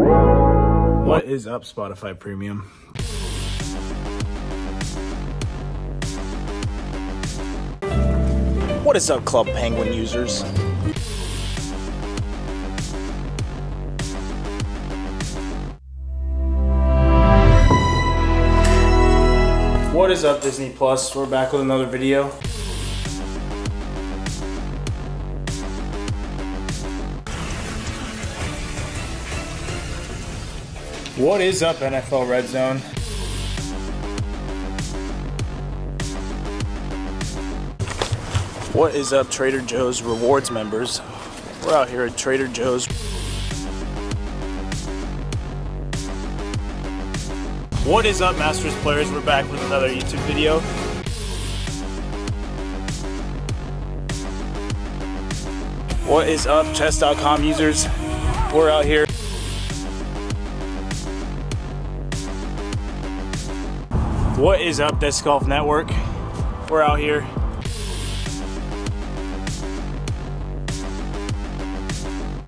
What is up, Spotify Premium? What is up, Club Penguin users? What is up, Disney Plus? We're back with another video. What is up, NFL Red Zone? What is up, Trader Joe's Rewards members? We're out here at Trader Joe's. What is up, Masters players? We're back with another YouTube video. What is up, Chess.com users? We're out here. What is up, Disc Golf Network? We're out here.